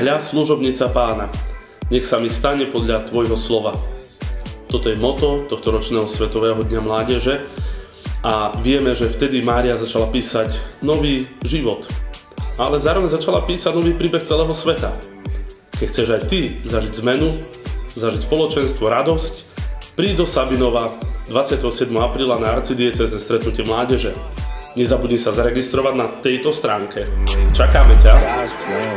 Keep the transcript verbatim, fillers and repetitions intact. Hľa, služobnica Pána, nech sa mi stane podľa Tvojho slova. Toto je motto tohto ročného Svetového dňa mládeže a vieme, že vtedy Mária začala písať nový život, ale zároveň začala písať nový príbeh celého sveta. Keď chceš aj ty zažiť zmenu, zažiť spoločenstvo, radosť, príď do Sabinova dvadsiateho siedmeho apríla na arcidiecézne stretnutie mládeže. Nezabudni sa zaregistrovať na tejto stránke. Čakáme ťa!